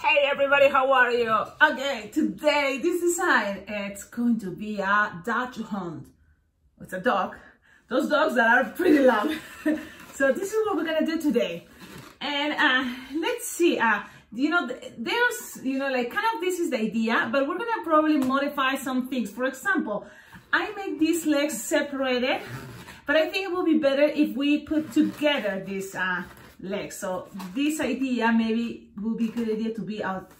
Hey everybody, how are you? Okay, today this design, it's going to be a Dachshund. It's a dog. Those dogs that are pretty loud. So this is what we're gonna do today. And let's see, you know, there's, you know, like kind of this is the idea, but we're gonna probably modify some things. For example, I make these legs separated, but I think it will be better if we put together this legs. So this idea maybe would be a good idea to be out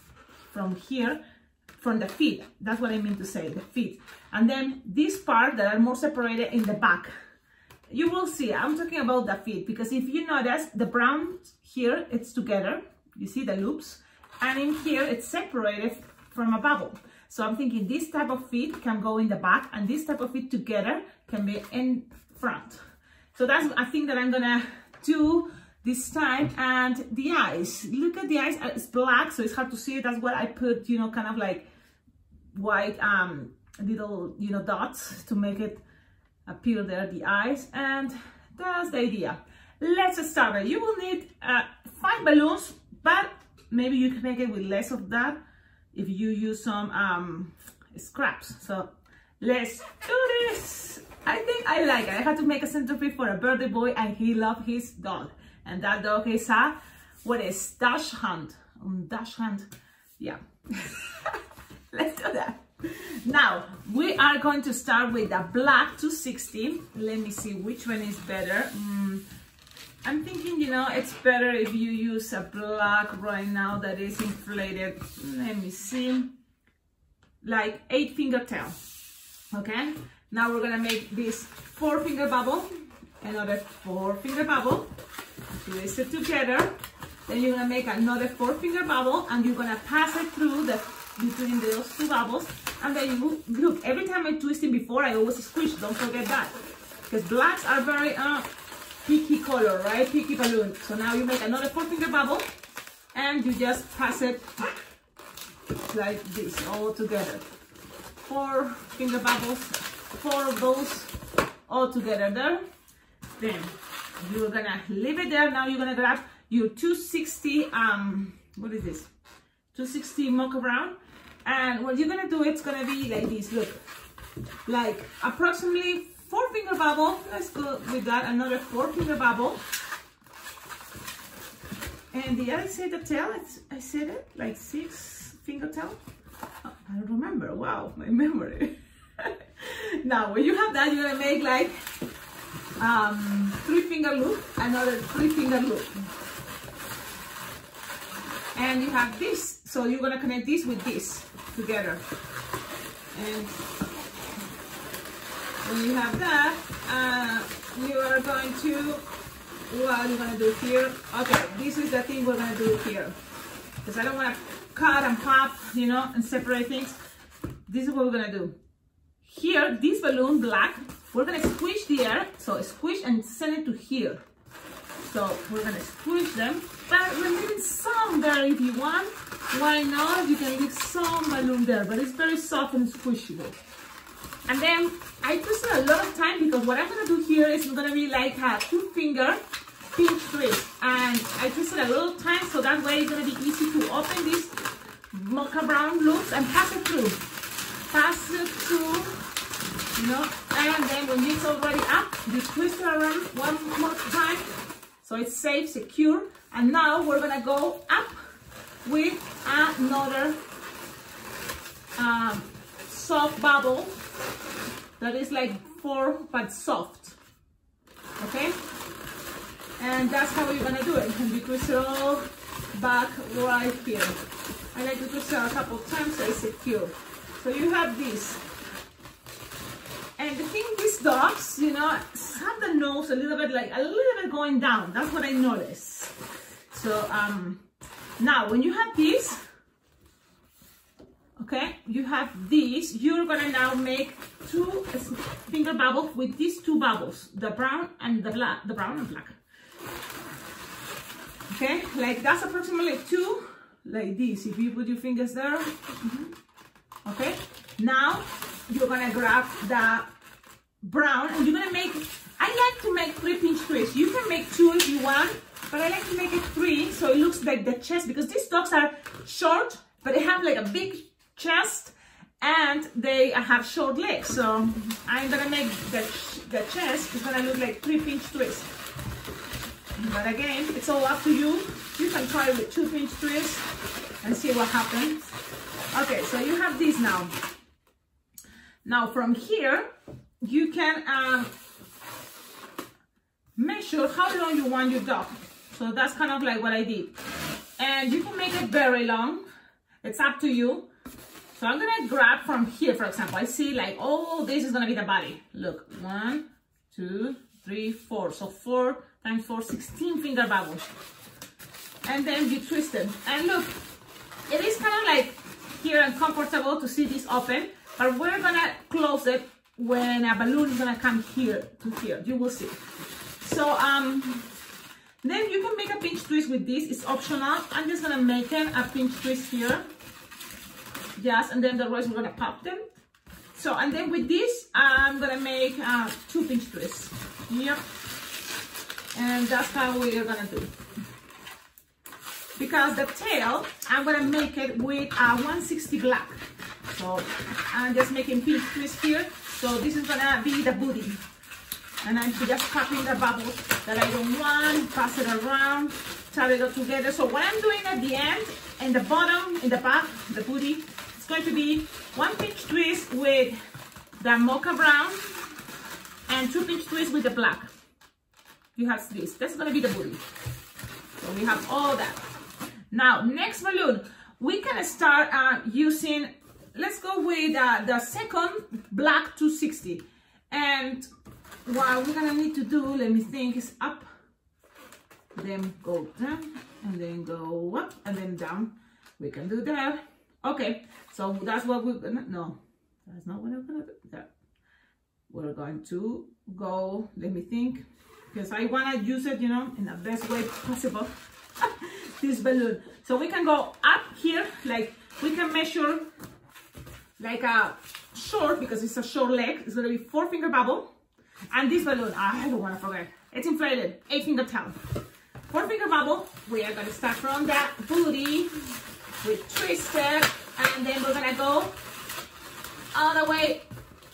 from here, from the feet. That's what I mean to say, the feet. And then this part that are more separated in the back. You will see, I'm talking about the feet, because if you notice, the brown here, it's together. You see the loops. And in here, it's separated from a bubble. So I'm thinking this type of feet can go in the back, and this type of feet together can be in front. So that's a thing that I'm gonna do this time. And the eyes, look at the eyes, it's black, so it's hard to see. That's where I put, you know, kind of like white little, you know, dots to make it appear there, the eyes. And that's the idea. Let's start it. You will need 5 balloons, but maybe you can make it with less of that if you use some scraps. So let's do this. I think I like it. I had to make a centipede for a birthday boy, and he loved his dog. And that dog is a, what is, Dachshund. Dachshund, yeah. Let's do that. Now, we are going to start with the black 260. Let me see which one is better. I'm thinking, you know, it's better if you use a black right now that is inflated. Let me see. Like 8-finger tail, okay? Now we're gonna make this 4-finger bubble, another 4-finger bubble. Place it together, then you're gonna make another 4-finger bubble, and you're gonna pass it through the between those two bubbles. And then you look, every time I twist it before, I always squish, don't forget that, because blacks are very picky color, right? Picky balloon. So now you make another 4-finger bubble, and you just pass it like this all together. 4-finger bubbles, 4 of those all together there. Then you're gonna leave it there. Now you're gonna grab your 260, what is this? 260 mocha brown. And what you're gonna do, it's gonna be like this, look. Like approximately 4-finger bubble. Let's go with that, another 4-finger bubble. And the other side of tail, it's, I said it, like 6-finger tail. Oh, I don't remember, wow, my memory. Now, when you have that, you're gonna make like 3-finger loop, another 3-finger loop, and you have this. So you're gonna connect this with this together, and when you have that, you are going to, what you're gonna do here, okay, this is the thing we're gonna do here, because I don't want to cut and pop, you know, and separate things. This is what we're gonna do here. This balloon black, we're gonna squish the air, so squish and send it to here. So we're gonna squish them, but we're leaving some there if you want. Why not? You can leave some balloon there, but it's very soft and squishable. And then I twisted a lot of time, because what I'm gonna do here is gonna be like a 2-finger pinch twist. And I twisted a lot of time, so that way it's gonna be easy to open these mocha brown loops and pass it through. Pass it through. You know, and then when it's already up, you twist it around one more time, so it's safe, secure. And now we're gonna go up with another soft bubble that is like 4 but soft, okay? And that's how you're gonna do it. And you twist it all back right here. I like to twist it a couple of times so it's secure. So you have this. And the thing, these dogs, you know, have the nose a little bit, like a little bit going down. That's what I noticed. So now when you have this, okay, you have these, you're gonna now make 2-finger bubbles with these 2 bubbles, the brown and the black, the brown and black. Okay, like that's approximately 2, like this. If you put your fingers there, okay. Now you're gonna grab the brown, and you're gonna make, I like to make 3 pinch twists. You can make 2 if you want, but I like to make it 3, so it looks like the chest, because these dogs are short, but they have like a big chest and they have short legs. So I'm gonna make the chest, it's gonna look like 3-pinch twist. But again, it's all up to you. You can try with 2-pinch twist and see what happens. Okay, so you have this now. Now from here, you can measure how long you want your dog. So that's kind of like what I did. And you can make it very long. It's up to you. So I'm gonna grab from here, for example. I see like, oh, this is gonna be the body. Look, 1, 2, 3, 4. So 4 times 4, 16 finger bubbles. And then you twist it. And look, it is kind of like here uncomfortable to see this open, but we're gonna close it when a balloon is gonna come here to here. You will see. So then you can make a pinch twist with this. It's optional. I'm just gonna make a pinch twist here. Yes, and then the rest we're gonna pop them. So, and then with this, I'm gonna make 2-pinch twists. Yep. And that's how we're gonna do. Because the tail, I'm gonna make it with 160 black. So I'm just making pinch twists here. So this is gonna be the booty. And I'm just popping the bubbles that I don't want, pass it around, tie it all together. So what I'm doing at the end, and the bottom, in the back, the booty, it's going to be 1-pinch twist with the mocha brown and 2-pinch twist with the black. You have this. That's going to be the booty. So we have all that. Now, next balloon, we can start using, let's go with the second black 260. And what we're going to need to do, let me think, is up, then go down, and then go up, and then down. We can do that. Okay, so that's what we're gonna, no, that's not what I'm gonna do. That. We're going to go, let me think, because I wanna use it, you know, in the best way possible, this balloon. So we can go up here, like we can measure like a short, because it's a short leg, it's gonna be 4-finger bubble. And this balloon, I don't wanna forget, it's inflated, 8-finger tail. 4-finger bubble, we are gonna start from that booty, we twist it, and then we're gonna go all the way,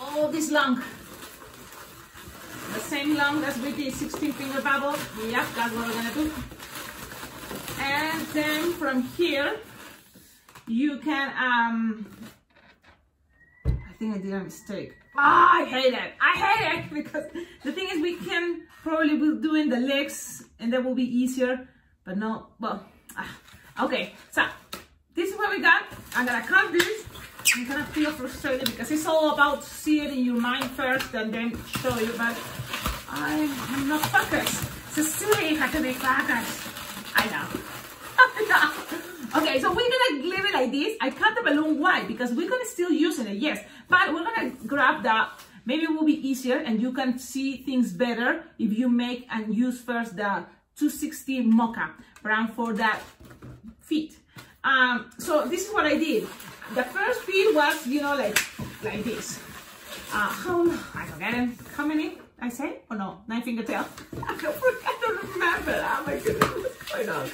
all this long. The same long as with the 16-finger bubble, yep, that's what we're gonna do. And then from here, you can, I think I did a mistake. Oh, I hate it. I hate it because the thing is we can probably be doing the legs and that will be easier, but no, well, okay. So this is what we got. I'm gonna cut this. I'm gonna feel frustrated because it's all about see it in your mind first and then show you, but I'm not focused. So silly, I can be focused. I know. Okay, so we're gonna leave it like this. I cut the balloon wide because we're gonna still use it, yes. But we're gonna grab that. Maybe it will be easier and you can see things better if you make and use first the 260 mocha brown for that feet. So this is what I did. The first feet was, you know, like this. I forget how many I say? Oh no, 9-finger tail. I don't remember. Oh my goodness, what's going on?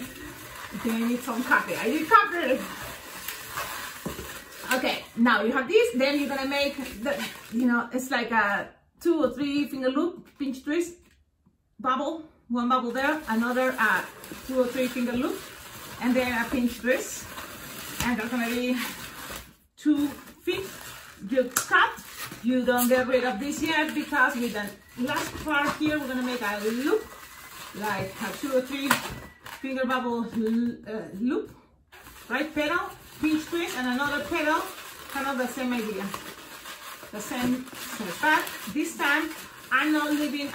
Okay, I need some coffee. I need coffee. Okay, now you have this. Then you're gonna make the, you know, it's like a 2 or 3-finger loop, pinch twist, bubble, 1 bubble there, another 2 or 3-finger loop, and then a pinch twist. And there's gonna be 2 feet. You cut. You don't get rid of this yet because with the last part here, we're gonna make a loop, like a 2 or 3-finger bubble loop, right pedal, pinch twist, and another pedal, kind of the same idea. The same, but this time I'm not leaving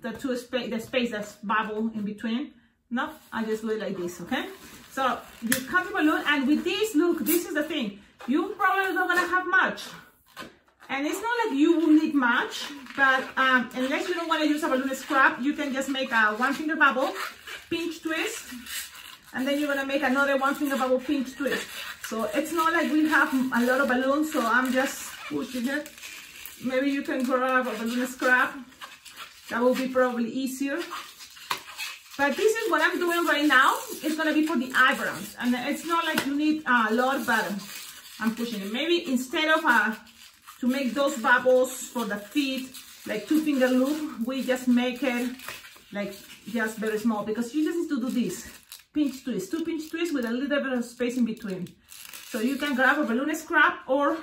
the space that's bubble in between. No, I just do it like this, okay? So you cut the balloon, and with this, look, this is the thing. You probably don't gonna have much. And it's not like you will need much, but unless you don't wanna use a balloon scrap, you can just make a 1-finger bubble, pinch twist, and then you're gonna make another 1-finger bubble pinch twist. So it's not like we have a lot of balloons, so I'm just pushing it. Maybe you can grab a balloon scrap. That will be probably easier. But this is what I'm doing right now. It's going to be for the eyebrows. And it's not like you need a lot of butter. I'm pushing it. Maybe instead of to make those bubbles for the feet, like 2-finger loop, we just make it like just very small, because you just need to do this. Pinch twist, 2 pinch twists with a little bit of space in between. So you can grab a balloon scrap, or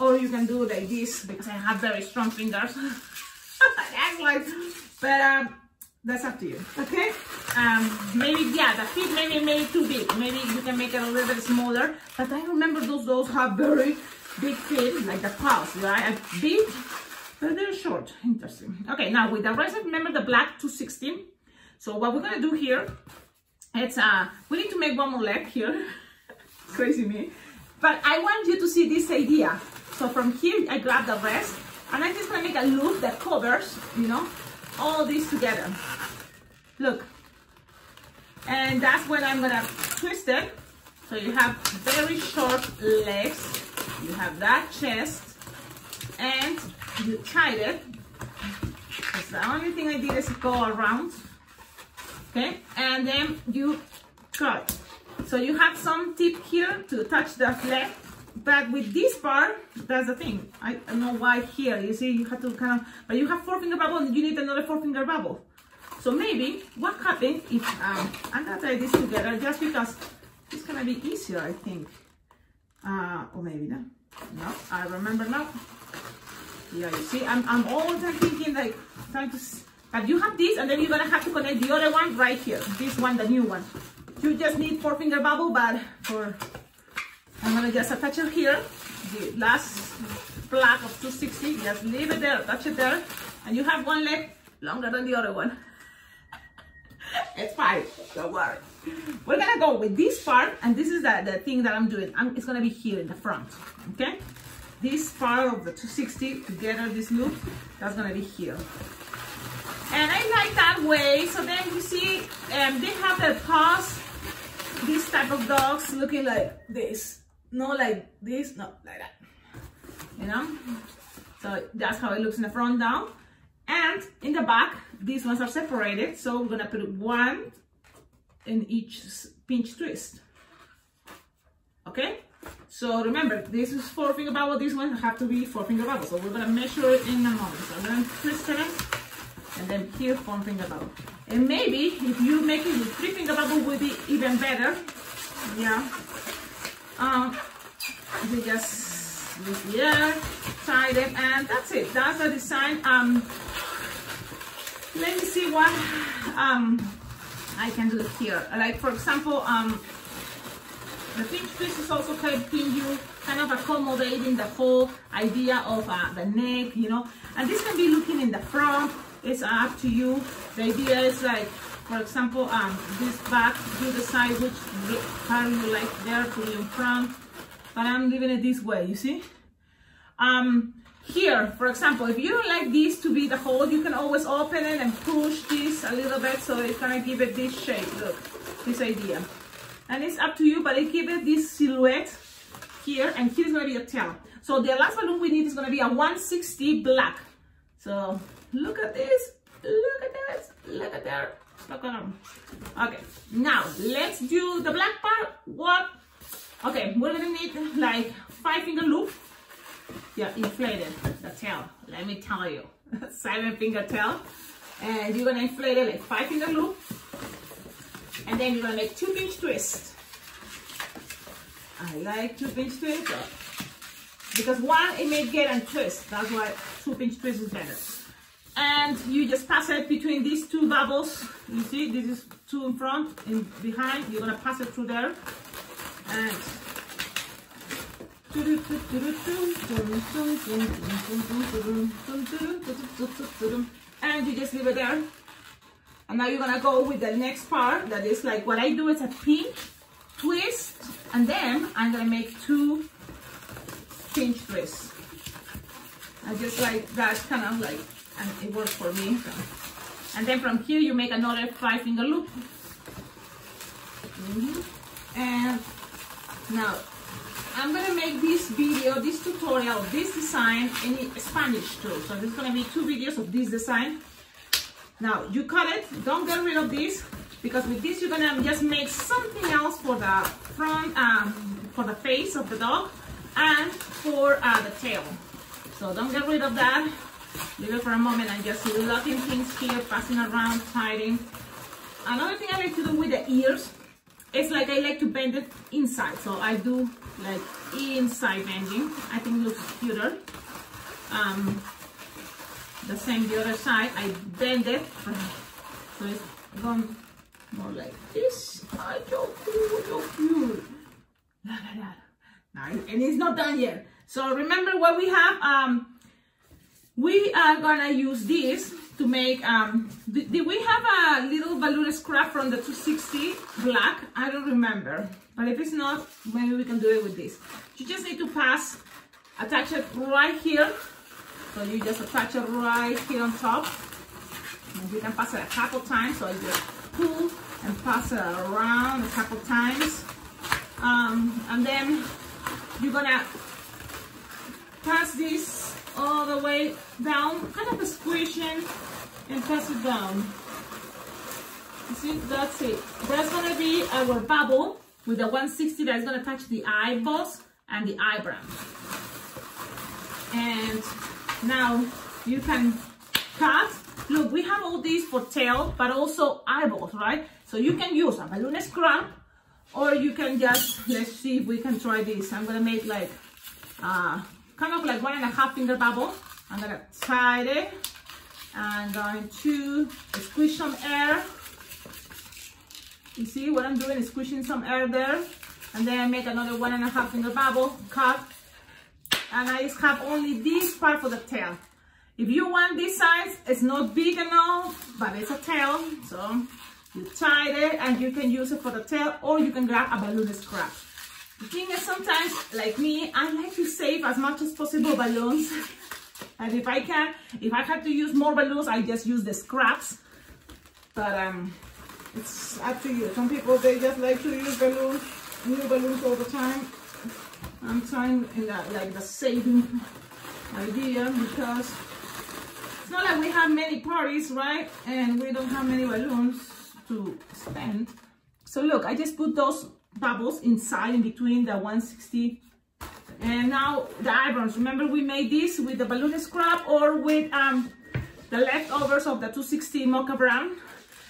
you can do like this, because I have very strong fingers. That's like, but that's up to you, okay? Maybe, yeah, the feet maybe too big. Maybe you can make it a little bit smaller. But I remember those dolls have very big feet, like the paws, right? Big, but they're short. Interesting. Okay, now with the rest, remember the black 216. So what we're gonna do here, it's we need to make one more leg here. Crazy me. But I want you to see this idea. So from here, I grab the rest, and I'm just gonna make a loop that covers, you know, all these together. Look, and that's when I'm gonna twist it. So you have very short legs, you have that chest, and you tied it. That's the only thing I did is go around, okay? And then you cut. So you have some tip here to touch the leg, but with this part, that's the thing. I don't know why here, you see, you have to kind of, but you have 4-finger bubble and you need another 4-finger bubble. So maybe what happened if, I'm gonna tie this together just because it's gonna be easier, I think. Or maybe not. No, I remember now. Yeah, you see, I'm always thinking like, trying to, but you have this and then you're gonna have to connect the other one right here. This one, the new one. You just need 4-finger bubble, but for, I'm gonna just attach it here, the last block of 260, just leave it there, attach it there, and you have one leg longer than the other one. It's fine, don't worry. We're gonna go with this part, and this is the thing that I'm doing. It's gonna be here in the front, okay? This part of the 260 together, this loop, that's gonna be here. And I like that way, so then you see, they have their paws, this type of dogs looking like this, not like this, no, like that, you know? So that's how it looks in the front now. And in the back, these ones are separated, so we're gonna put one in each pinch twist, okay? So remember, this is 4-finger bubble, this one have to be 4-finger bubble, so we're gonna measure it in a moment. So I'm gonna twist it, and then here 4-finger bubble. And maybe if you make it with 3-finger bubble, would be even better. Yeah. We just look here, tie them, and that's it. That's the design. Let me see what I can do here. Like for example, the pinch twist is also helping you kind of accommodating the whole idea of the neck, you know. And this can be looking in the front. It's up to you. The idea is like, for example, this back, you decide which part you like there, put it in front. But I'm leaving it this way, you see? Here, for example, if you don't like this to be the hole, you can always open it and push this a little bit, so it's gonna give it this shape, look, this idea. And it's up to you, but it gives it this silhouette here, and here's gonna be a tail. So the last balloon we need is gonna be a 160 black. So, look at this, look at this, look at there, look at them. Okay, now let's do the black part. What? Okay, we're gonna need like 5-finger loop. Yeah, inflate it, the tail, let me tell you. 7-finger tail. And you're gonna inflate it like 5-finger loop. And then you're gonna make 2 pinch twists. I like 2 pinch twists. Because one, it may get and twist. That's why 2 pinch twists is better. And you just pass it between these two bubbles. You see, this is 2 in front and behind. You're gonna pass it through there. And you just leave it there. And now you're gonna go with the next part. That is like what I do is a pinch, twist, and then I'm gonna make 2 pinch twists. I just like that, kind of like, and it works for me. And then from here you make another 5-finger loop. And now I'm gonna make this video, this tutorial, this design in Spanish too. So there's gonna be 2 videos of this design. Now you cut it, don't get rid of this, because with this you're gonna just make something else for the front, for the face of the dog and for the tail. So don't get rid of that. Leave it for a moment and just locking things here, passing around, tidying. Another thing I like to do with the ears is like I like to bend it inside. So I do like inside bending. I think it looks cuter. The same the other side. I bend it. So it's gone more like this. I don't feel. La la la. And it's not done yet. So remember what we have. We are gonna use this to make. Did we have a little velour scrap from the 260 black? I don't remember. But if it's not, maybe we can do it with this. You just need to pass, attach it right here. So you just attach it right here on top. And you can pass it a couple times. So you just pull and pass it around a couple times. And then you're gonna pass this all the way down, kind of a squishing, and pass it down. You see, that's it. That's gonna be our bubble with the 160 that's gonna touch the eyeballs and the eyebrow. And now you can cut. Look, we have all these for tail, but also eyeballs, right? So you can use a balloon scrap, or you can just, let's see if we can try this. I'm gonna make like, kind of like 1.5 finger bubble. I'm gonna tie it. I'm going to squish some air. You see what I'm doing is squishing some air there. And then I make another 1.5 finger bubble, cut. And I just have only this part for the tail. If you want this size, it's not big enough, but it's a tail. So you tie it and you can use it for the tail, or you can grab a balloon scrap. The thing is, sometimes, like me, I like to save as much as possible balloons. And if I can, if I have to use more balloons, I just use the scraps. But it's up to you. Some people, they just like to use balloons, new balloons all the time. I'm trying in that, like the saving idea, because it's not like we have many parties, right? And we don't have many balloons to spend. So look, I just put those bubbles inside in between the 160 and now the eyebrows. Remember, we made this with the balloon scrap or with the leftovers of the 260 mocha brown,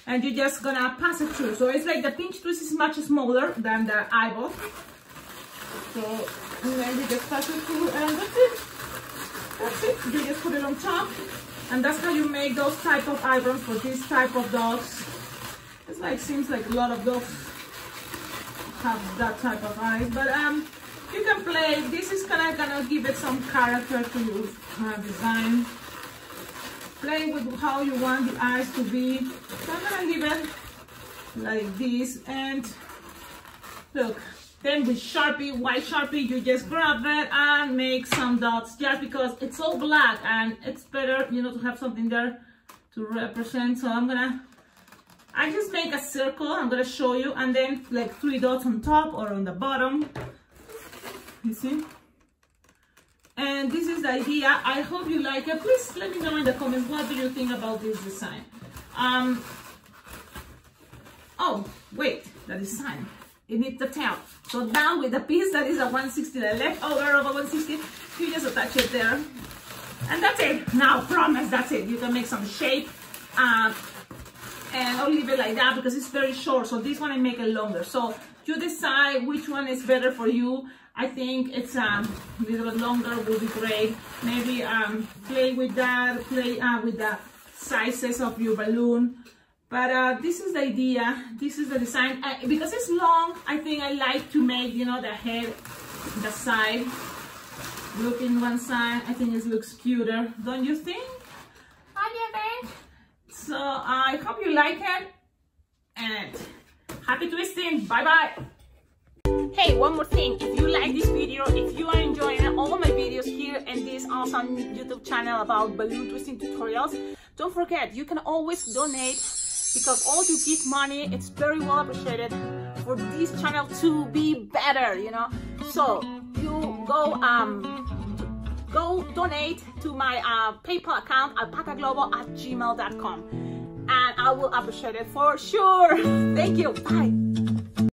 and you're just gonna pass it through. So it's like the pinch twist is much smaller than the eyeball, so then you just pass it through, and that's it. You just put it on top, and that's how you make those type of eyebrows for this type of dogs. It's like, seems like a lot of dogs have that type of eyes, but you can play. This is gonna give it some character to your design. Play with how you want the eyes to be. So I'm gonna leave it like this, and look. Then with Sharpie, white Sharpie, you just grab it and make some dots, just because it's all black and it's better, you know, to have something there to represent. So I'm gonna. I just make a circle, I'm gonna show you, and then like 3 dots on top or on the bottom, you see? And this is the idea. I hope you like it. Please let me know in the comments, what do you think about this design? Oh, wait, the design, it needs the tail. So now with the piece that is a 160, the leftover of a 160, you just attach it there. And that's it. Now, promise, that's it. You can make some shape. And I'll leave it like that because it's very short. So this one I make it longer. So you decide which one is better for you. I think it's a little bit longer will be great. Maybe play with that, play with the sizes of your balloon. But this is the idea. This is the design. Because it's long, I think I like to make, you know, the head, the side. Look in one side. I think it looks cuter. Don't you think? So I hope you like it, and happy twisting. Bye bye. Hey, one more thing. If you like this video, if you are enjoying all my videos here and this awesome YouTube channel about balloon twisting tutorials, don't forget you can always donate, because all you give money, it's very well appreciated for this channel to be better, you know. So you go donate to my PayPal account, alpacaglobo@gmail.com. I will appreciate it for sure. Thank you. Bye.